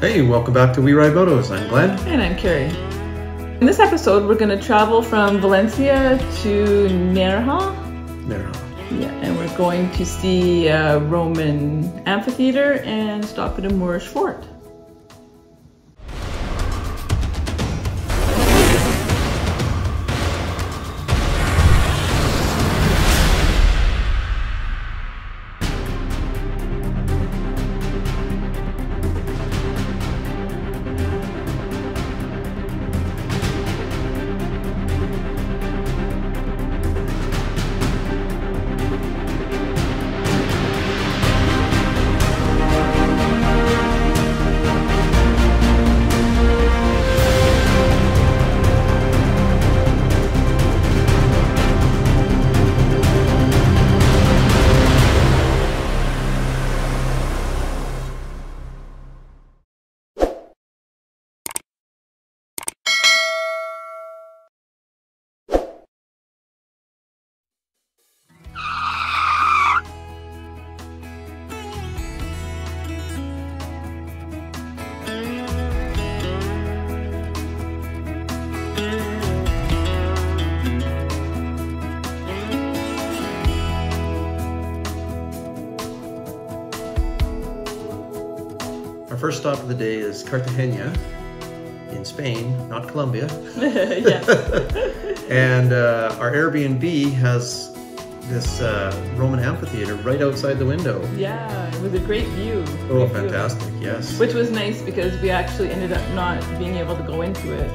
Hey, welcome back to We Ride Motoz. I'm Glenn. And I'm Carrie. In this episode, we're going to travel from Valencia to Nerja. Nerja. Yeah, and we're going to see a Roman amphitheater and stop at a Moorish fort. Our first stop of the day is Cartagena in Spain, not Colombia. And our Airbnb has this Roman amphitheater right outside the window. Yeah, it was a great view. Oh, fantastic, yes. Which was nice because we actually ended up not being able to go into it.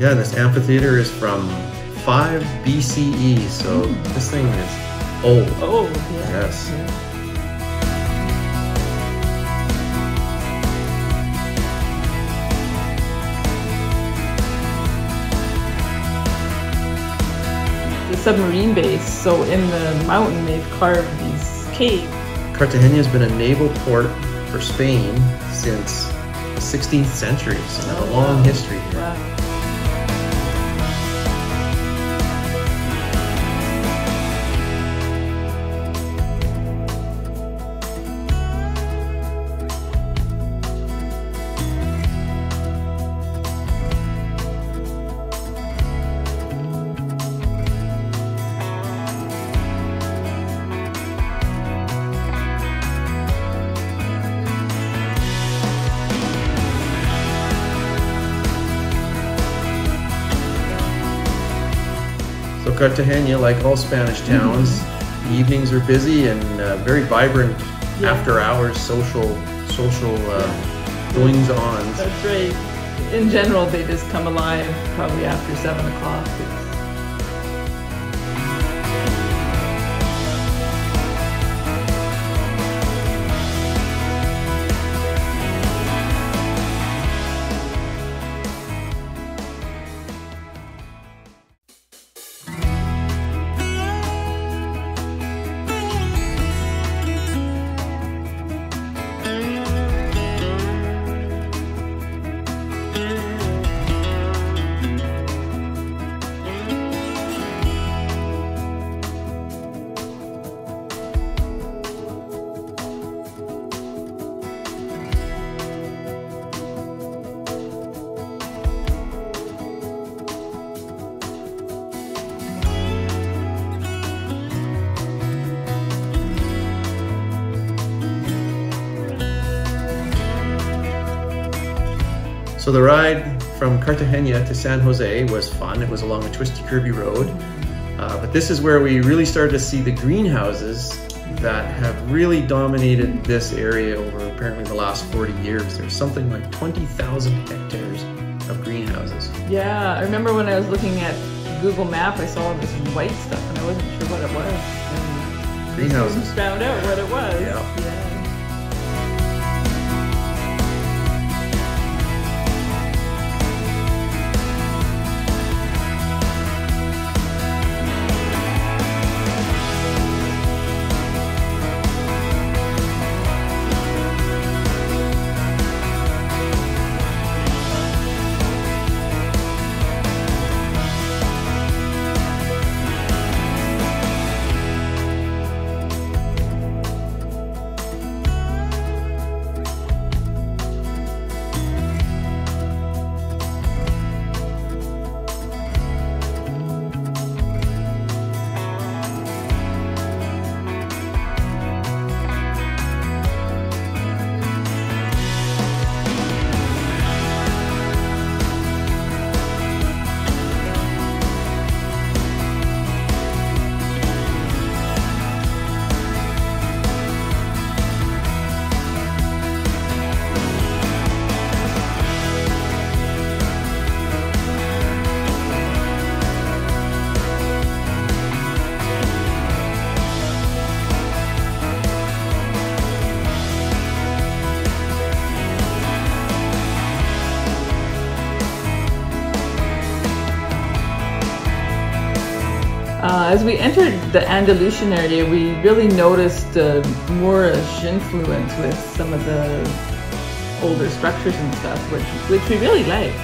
Yeah, this amphitheater is from 5 BCE, so this thing is old. Oh, yeah. Yes. Yeah. The submarine base, so in the mountain they've carved these caves. Cartagena has been a naval port for Spain since the 16th century, so they have a long history here. Wow. Cartagena, like all Spanish towns, the evenings are busy and very vibrant after-hours social goings-ons. That's right. In general, they just come alive probably after 7 o'clock. So the ride from Cartagena to San Jose was fun. It was along a twisty, curvy road. But this is where we really started to see the greenhouses that have really dominated this area over apparently the last 40 years. There's something like 20,000 hectares of greenhouses. Yeah, I remember when I was looking at Google Map, I saw all this white stuff and I wasn't sure what it was. And greenhouses. I just found out what it was. Yeah. Yeah. As we entered the Andalusian area, we really noticed Moorish influence with some of the older structures and stuff, which we really liked.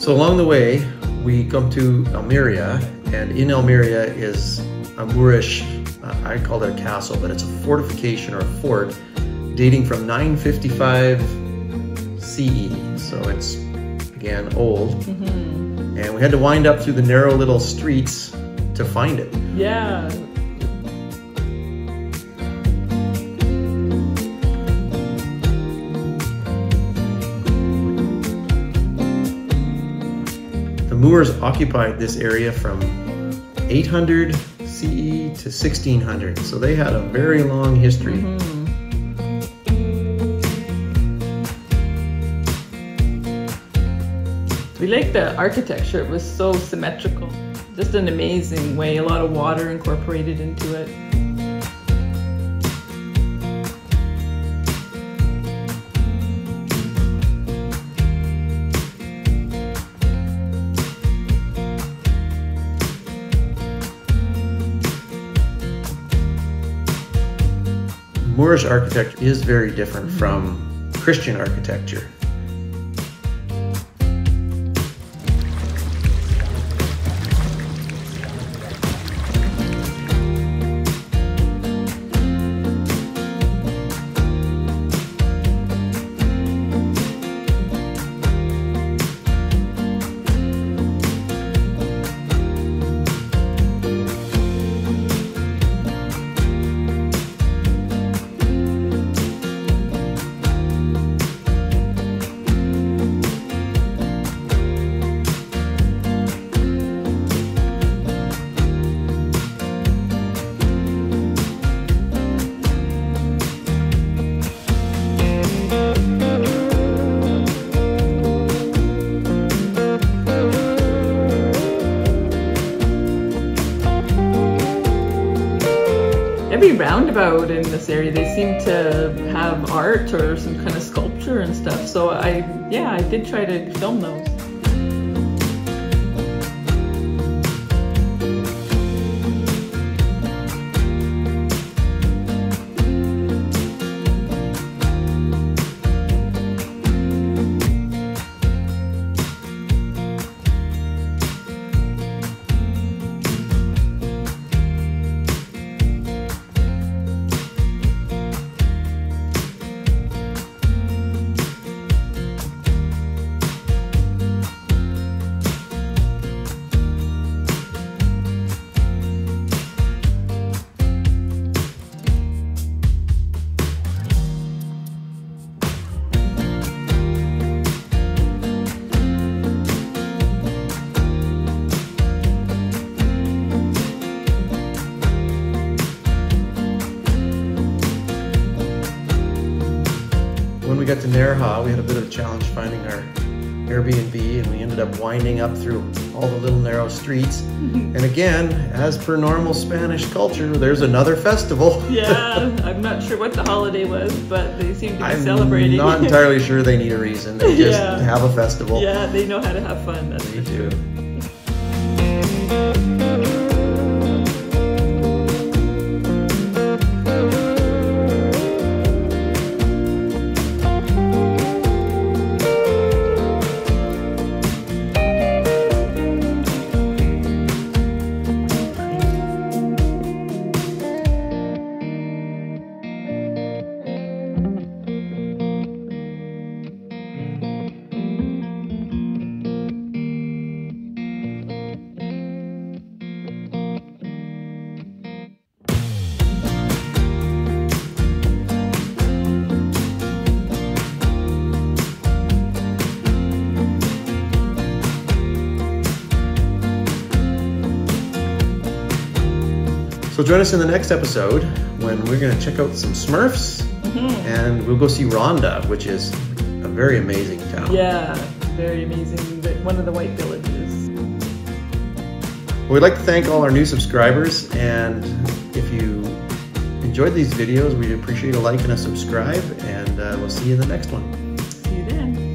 So along the way, we come to Almeria, and in Almeria is a Moorish, I call it a castle, but it's a fortification or a fort dating from 955 CE, so it's, again, old. Mm-hmm. And we had to wind up through the narrow little streets to find it. Yeah. The Moors occupied this area from 800 CE to 1600, so they had a very long history. Mm-hmm. We liked the architecture, it was so symmetrical. Just an amazing way, a lot of water incorporated into it. Moorish architecture is very different from Christian architecture. Every roundabout in this area, they seem to have art or some kind of sculpture and stuff. So I did try to film those. Nerja, we had a bit of a challenge finding our Airbnb, and we ended up winding up through all the little narrow streets. And again, as per normal Spanish culture, there's another festival. Yeah, I'm not sure what the holiday was, but they seem to be celebrating. I'm not entirely sure they need a reason. They just have a festival. Yeah, they know how to have fun. That's they do. Sure. So join us in the next episode when we're going to check out some Smurfs, and we'll go see Rhonda, which is a very amazing town. Yeah, very amazing. One of the white villages. Well, we'd like to thank all our new subscribers, and if you enjoyed these videos, we'd appreciate a like and a subscribe, and we'll see you in the next one. See you then.